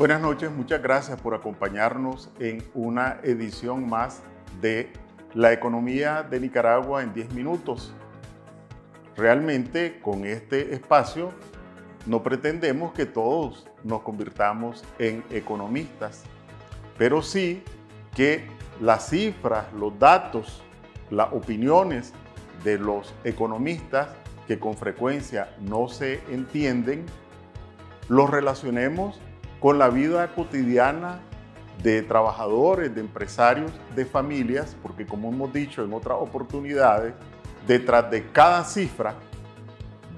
Buenas noches, muchas gracias por acompañarnos en una edición más de La Economía de Nicaragua en 10 minutos. Realmente con este espacio no pretendemos que todos nos convirtamos en economistas, pero sí que las cifras, los datos, las opiniones de los economistas que con frecuencia no se entienden, los relacionemos con la vida cotidiana de trabajadores, de empresarios, de familias, porque como hemos dicho en otras oportunidades, detrás de cada cifra,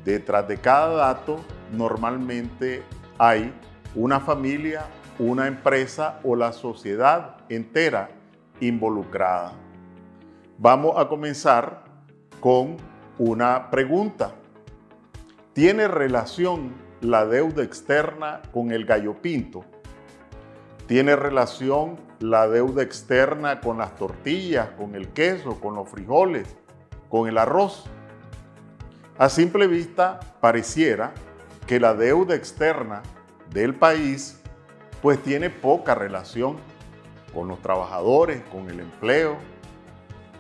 detrás de cada dato, normalmente hay una familia, una empresa o la sociedad entera involucrada. Vamos a comenzar con una pregunta. ¿Tiene relación la deuda externa con el gallopinto? ¿Tiene relación la deuda externa con las tortillas, con el queso, con los frijoles, con el arroz? A simple vista pareciera que la deuda externa del país pues tiene poca relación con los trabajadores, con el empleo,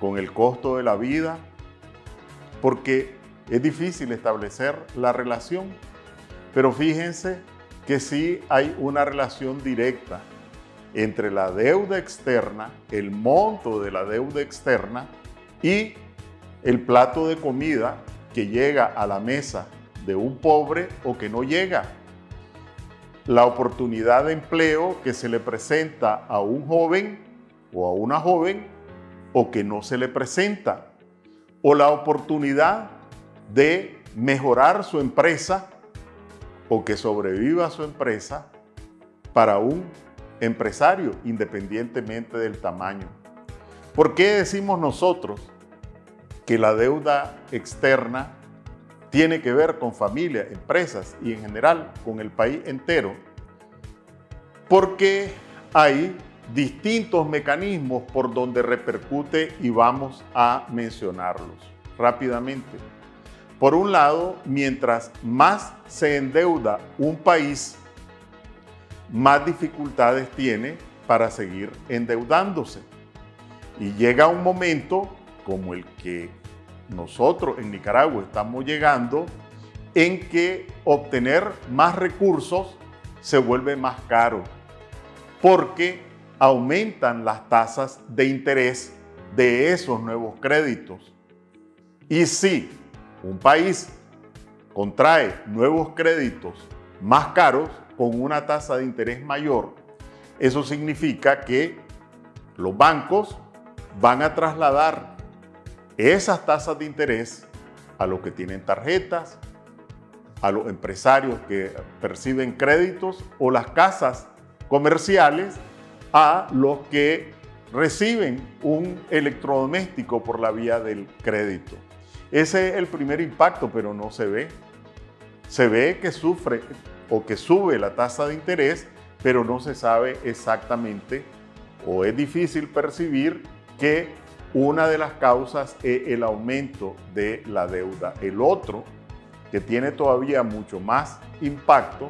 con el costo de la vida, porque es difícil establecer la relación. Pero fíjense que sí hay una relación directa entre la deuda externa, el monto de la deuda externa y el plato de comida que llega a la mesa de un pobre o que no llega. La oportunidad de empleo que se le presenta a un joven o a una joven o que no se le presenta. O la oportunidad de mejorar su empresa o que sobreviva su empresa para un empresario, independientemente del tamaño. ¿Por qué decimos nosotros que la deuda externa tiene que ver con familias, empresas y en general con el país entero? Porque hay distintos mecanismos por donde repercute y vamos a mencionarlos rápidamente. Por un lado, mientras más se endeuda un país, más dificultades tiene para seguir endeudándose. Y llega un momento como el que nosotros en Nicaragua estamos llegando, en que obtener más recursos se vuelve más caro, porque aumentan las tasas de interés de esos nuevos créditos. Y sí, un país contrae nuevos créditos más caros con una tasa de interés mayor. Eso significa que los bancos van a trasladar esas tasas de interés a los que tienen tarjetas, a los empresarios que perciben créditos o las casas comerciales a los que reciben un electrodoméstico por la vía del crédito. Ese es el primer impacto, pero no se ve. Se ve que sufre o que sube la tasa de interés, pero no se sabe exactamente o es difícil percibir que una de las causas es el aumento de la deuda. El otro, que tiene todavía mucho más impacto,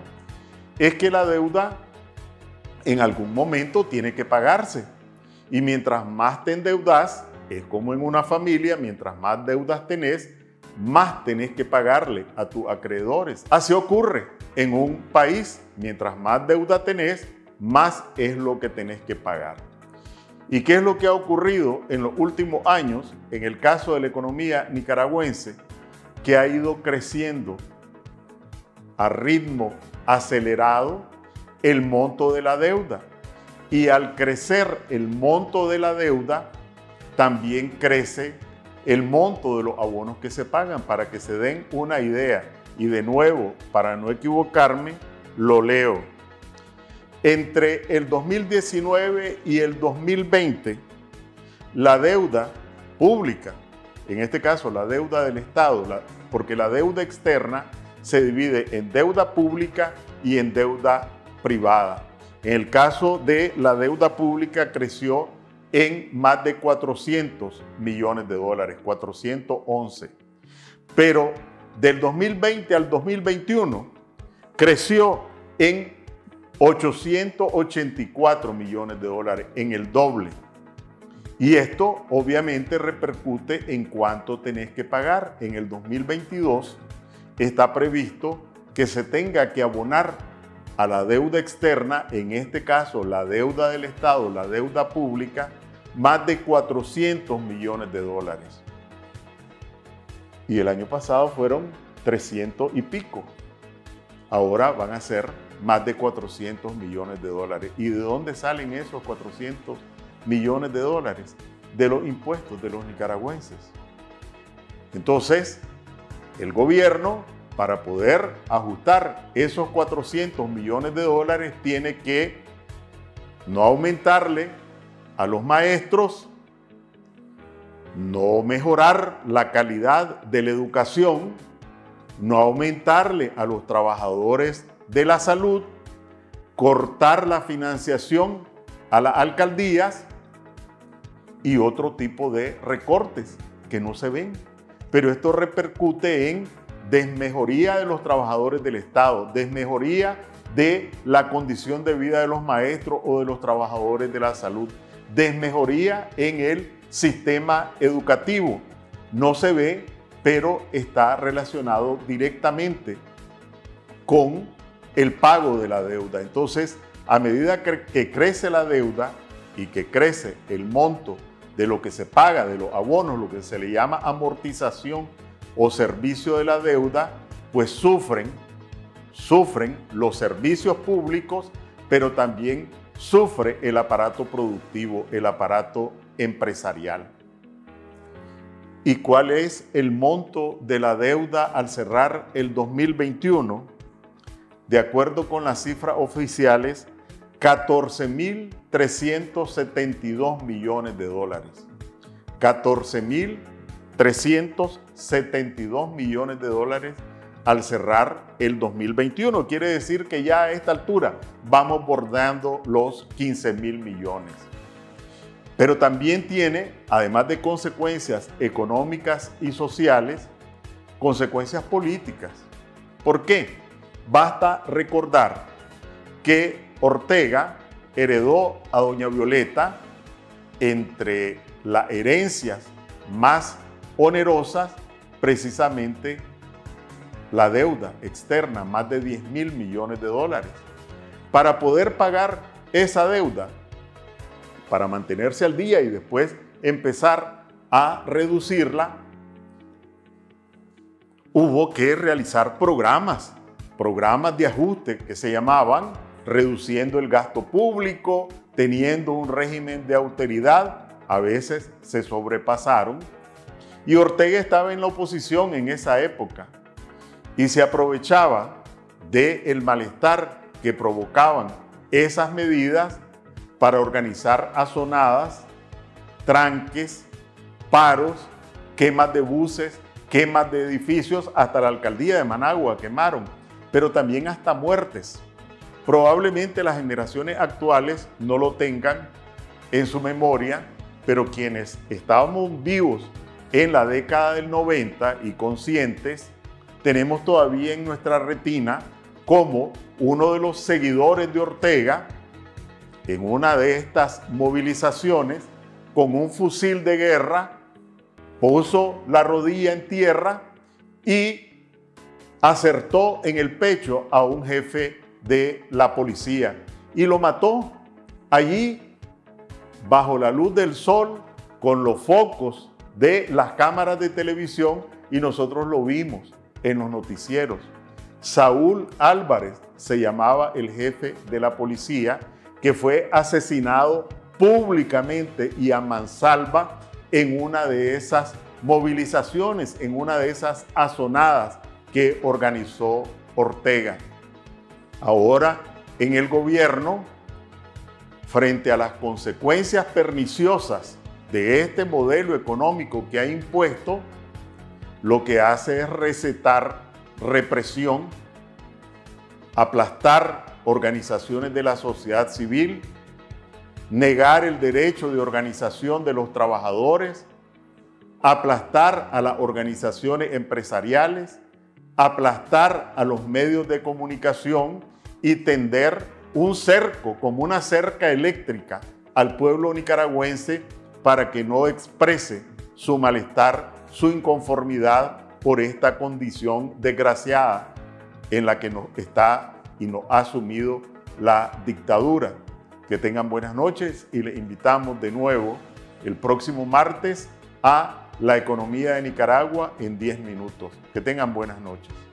es que la deuda en algún momento tiene que pagarse. Y mientras más te endeudas, es como en una familia, mientras más deudas tenés, más tenés que pagarle a tus acreedores. Así ocurre en un país. Mientras más deuda tenés, más es lo que tenés que pagar. ¿Y qué es lo que ha ocurrido en los últimos años en el caso de la economía nicaragüense? Que ha ido creciendo a ritmo acelerado el monto de la deuda. Y al crecer el monto de la deuda, también crece el monto de los abonos que se pagan. Para que se den una idea, y de nuevo, para no equivocarme, lo leo. Entre el 2019 y el 2020, la deuda pública, en este caso la deuda del Estado, porque la deuda externa se divide en deuda pública y en deuda privada. En el caso de la deuda pública creció en más de 400 millones de dólares, 411. Pero del 2020 al 2021 creció en 884 millones de dólares, en el doble. Y esto obviamente repercute en cuánto tenés que pagar. En el 2022 está previsto que se tenga que abonar a la deuda externa, en este caso la deuda del Estado, la deuda pública, más de 400 millones de dólares. Y el año pasado fueron 300 y pico. Ahora van a ser más de 400 millones de dólares. ¿Y de dónde salen esos 400 millones de dólares? De los impuestos de los nicaragüenses. Entonces, el gobierno, para poder ajustar esos 400 millones de dólares, tiene que no aumentarle a los maestros, no mejorar la calidad de la educación, no aumentarle a los trabajadores de la salud, cortar la financiación a las alcaldías y otro tipo de recortes que no se ven. Pero esto repercute en desmejoría de los trabajadores del Estado, desmejoría de la condición de vida de los maestros o de los trabajadores de la salud, desmejoría en el sistema educativo. No se ve, pero está relacionado directamente con el pago de la deuda. Entonces, a medida que crece la deuda y que crece el monto de lo que se paga, de los abonos, lo que se le llama amortización o servicio de la deuda, pues sufren los servicios públicos, pero también sufre el aparato productivo, el aparato empresarial. ¿Y cuál es el monto de la deuda al cerrar el 2021? De acuerdo con las cifras oficiales, 14.372 millones de dólares. 14.372 millones de dólares al cerrar el 2021. Quiere decir que ya a esta altura vamos bordeando los 15.000 millones. Pero también tiene, además de consecuencias económicas y sociales, consecuencias políticas. ¿Por qué? Basta recordar que Ortega heredó a doña Violeta, entre las herencias más onerosas, precisamente la deuda externa, más de 10.000 millones de dólares. Para poder pagar esa deuda, para mantenerse al día y después empezar a reducirla, hubo que realizar programas de ajuste que se llamaban reduciendo el gasto público, teniendo un régimen de austeridad. A veces se sobrepasaron y Ortega estaba en la oposición en esa época y se aprovechaba del malestar que provocaban esas medidas para organizar azonadas, tranques, paros, quemas de buses, quemas de edificios, hasta la alcaldía de Managua quemaron, pero también hasta muertes. Probablemente las generaciones actuales no lo tengan en su memoria, pero quienes estábamos vivos en la década del 90 y conscientes, tenemos todavía en nuestra retina como uno de los seguidores de Ortega, en una de estas movilizaciones, con un fusil de guerra, puso la rodilla en tierra y acertó en el pecho a un jefe de la policía y lo mató allí bajo la luz del sol con los focos de las cámaras de televisión, y nosotros lo vimos en los noticieros. Saúl Álvarez se llamaba el jefe de la policía, que fue asesinado públicamente y a mansalva en una de esas movilizaciones, en una de esas azonadas que organizó Ortega. Ahora, en el gobierno, frente a las consecuencias perniciosas de este modelo económico que ha impuesto, lo que hace es recetar represión, aplastar organizaciones de la sociedad civil, negar el derecho de organización de los trabajadores, aplastar a las organizaciones empresariales, aplastar a los medios de comunicación y tender un cerco, como una cerca eléctrica al pueblo nicaragüense para que no exprese su malestar, su inconformidad por esta condición desgraciada en la que nos está y nos ha sumido la dictadura. Que tengan buenas noches y les invitamos de nuevo el próximo martes a La Economía de Nicaragua en 10 minutos. Que tengan buenas noches.